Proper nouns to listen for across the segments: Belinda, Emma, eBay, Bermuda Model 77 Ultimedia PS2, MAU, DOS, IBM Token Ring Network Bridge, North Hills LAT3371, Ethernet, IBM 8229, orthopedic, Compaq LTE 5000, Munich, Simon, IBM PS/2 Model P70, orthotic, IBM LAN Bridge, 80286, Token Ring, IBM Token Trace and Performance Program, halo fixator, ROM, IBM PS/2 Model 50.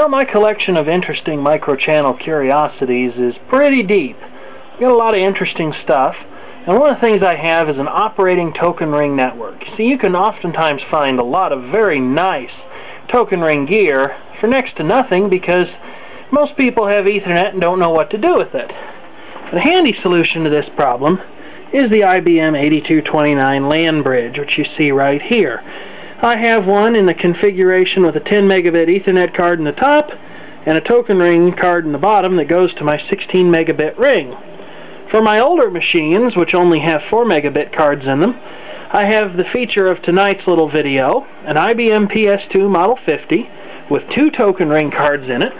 Well, my collection of interesting microchannel curiosities is pretty deep. I've got a lot of interesting stuff, and one of the things I have is an operating token ring network. See, you can oftentimes find a lot of very nice token ring gear for next to nothing because most people have Ethernet and don't know what to do with it. The handy solution to this problem is the IBM 8229 LAN Bridge, which you see right here. I have one in the configuration with a 10 megabit Ethernet card in the top and a token ring card in the bottom that goes to my 16 megabit ring. For my older machines, which only have 4 megabit cards in them, I have the feature of tonight's little video, an IBM PS/2 Model 50 with 2 token ring cards in it,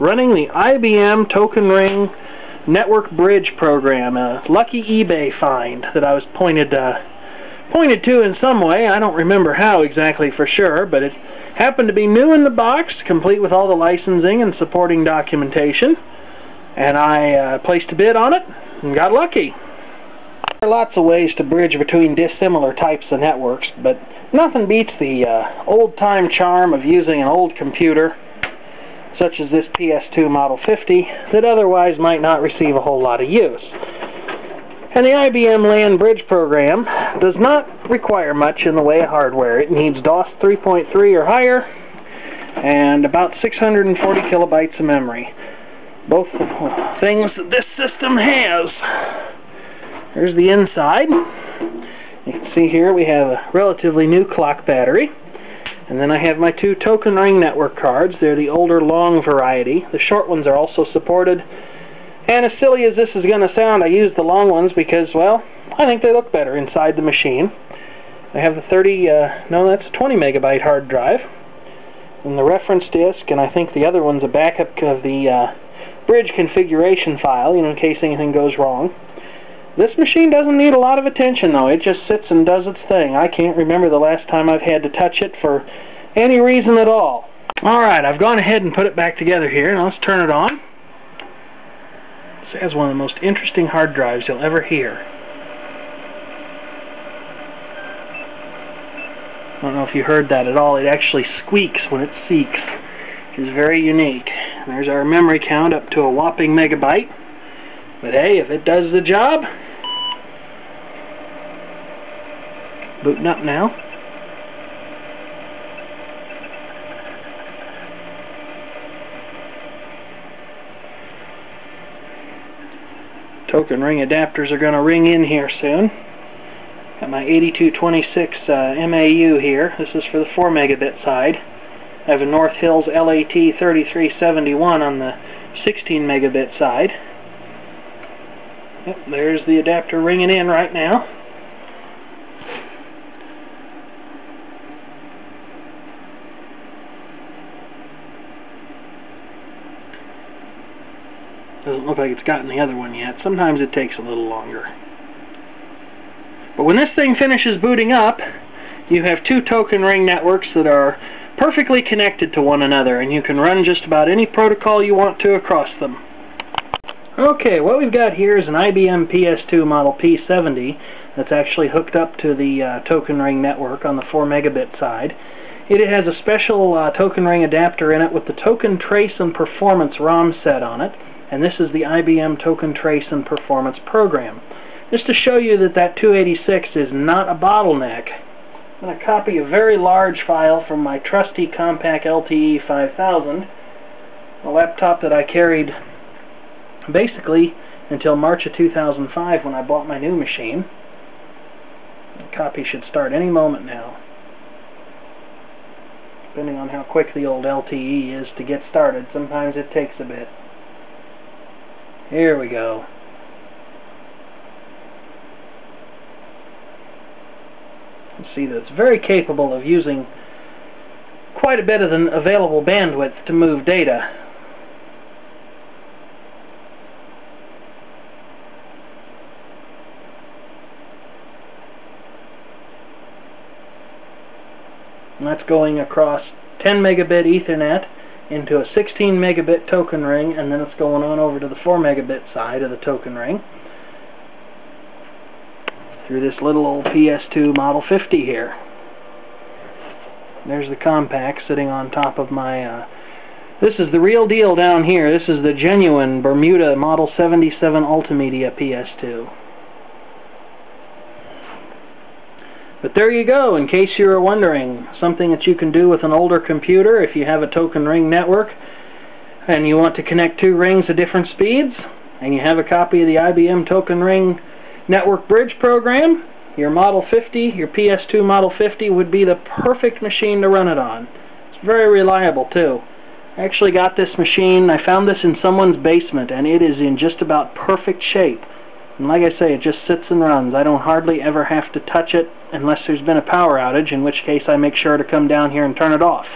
running the IBM Token Ring Network Bridge program, a lucky eBay find that I was pointed to in some way. I don't remember how exactly for sure, but it happened to be new in the box, complete with all the licensing and supporting documentation, and I placed a bid on it and got lucky. There are lots of ways to bridge between dissimilar types of networks, but nothing beats the old-time charm of using an old computer such as this PS2 Model 50 that otherwise might not receive a whole lot of use. And the IBM LAN Bridge program does not require much in the way of hardware. It needs DOS 3.3 or higher and about 640 kilobytes of memory. Both things that this system has. Here's the inside. You can see here we have a relatively new clock battery. And then I have my 2 token ring network cards. They're the older long variety. The short ones are also supported. And as silly as this is going to sound, I use the long ones because, well, I think they look better inside the machine. I have the 20 megabyte hard drive and the reference disk, and I think the other one's a backup of the bridge configuration file, in case anything goes wrong. This machine doesn't need a lot of attention, though. It just sits and does its thing. I can't remember the last time I've had to touch it for any reason at all. Alright, I've gone ahead and put it back together here. Now let's turn it on. This has one of the most interesting hard drives you'll ever hear. I don't know if you heard that at all. It actually squeaks when it seeks. It's very unique. And there's our memory count up to a whopping megabyte. But hey, if it does the job. Booting up now. Token ring adapters are going to ring in here soon. Got my 8226 MAU here. This is for the 4 megabit side. I have a North Hills LAT3371 on the 16 megabit side. Yep, there's the adapter ringing in right now. Doesn't look like it's gotten the other one yet. Sometimes it takes a little longer. But when this thing finishes booting up, you have 2 token ring networks that are perfectly connected to one another, and you can run just about any protocol you want to across them. Okay, what we've got here is an IBM PS/2 Model P70 that's actually hooked up to the token ring network on the 4 megabit side. It has a special token ring adapter in it with the Token Trace and Performance ROM set on it, and this is the IBM Token Trace and Performance Program. Just to show you that that 286 is not a bottleneck, I'm going to copy a very large file from my trusty Compaq LTE 5000, a laptop that I carried basically until March of 2005 when I bought my new machine. The copy should start any moment now, depending on how quick the old LTE is to get started. Sometimes it takes a bit. Here we go. You see that it's very capable of using quite a bit of the available bandwidth to move data. And that's going across 10 megabit Ethernet into a 16 megabit token ring, and then it's going on over to the 4 megabit side of the token ring through this little old PS2 Model 50 here. There's the Compaq sitting on top of my This is the real deal down here. This is the genuine Bermuda Model 77 Ultimedia PS2. But there you go, in case you were wondering, something that you can do with an older computer if you have a token ring network and you want to connect two rings at different speeds, and you have a copy of the IBM Token Ring Network Bridge program, your Model 50, your PS2 Model 50 would be the perfect machine to run it on. It's very reliable too. I actually got this machine, I found this in someone's basement, and it is in just about perfect shape. And like I say, it just sits and runs. I don't hardly ever have to touch it unless there's been a power outage, in which case I make sure to come down here and turn it off.